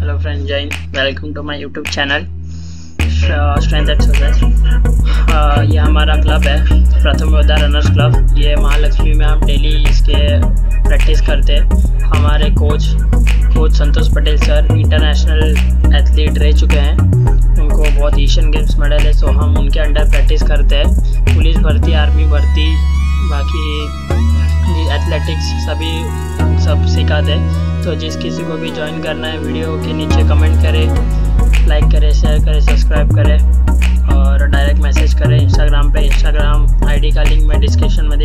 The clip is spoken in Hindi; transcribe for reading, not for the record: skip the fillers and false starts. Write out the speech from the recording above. हेलो फ्रेंड, जय हिंद, welcome to my YouTube channel strength exercise. ये हमारा क्लब है प्रथम योद्धा रनर्स क्लब। ये महालक्ष्मी में हम डेली इसके प्रैक्टिस करते हैं। हमारे coach Santosh Patel sir international athlete रह चुके हैं, उनको बहुत एशियन गेम्स मेडल है, सो हम उनके अंडर प्रैक्टिस करते हैं। पुलिस भर्ती, आर्मी भर्ती, बाकी एथलेटिक्स सब सिखाते हैं। तो जिस किसी को भी ज्वाइन करना है, वीडियो के नीचे कमेंट करें, लाइक करें, शेयर करें, सब्सक्राइब करें और डायरेक्ट मैसेज करें इंस्टाग्राम पे। इंस्टाग्राम आईडी का लिंक मैं डिस्क्रिप्शन में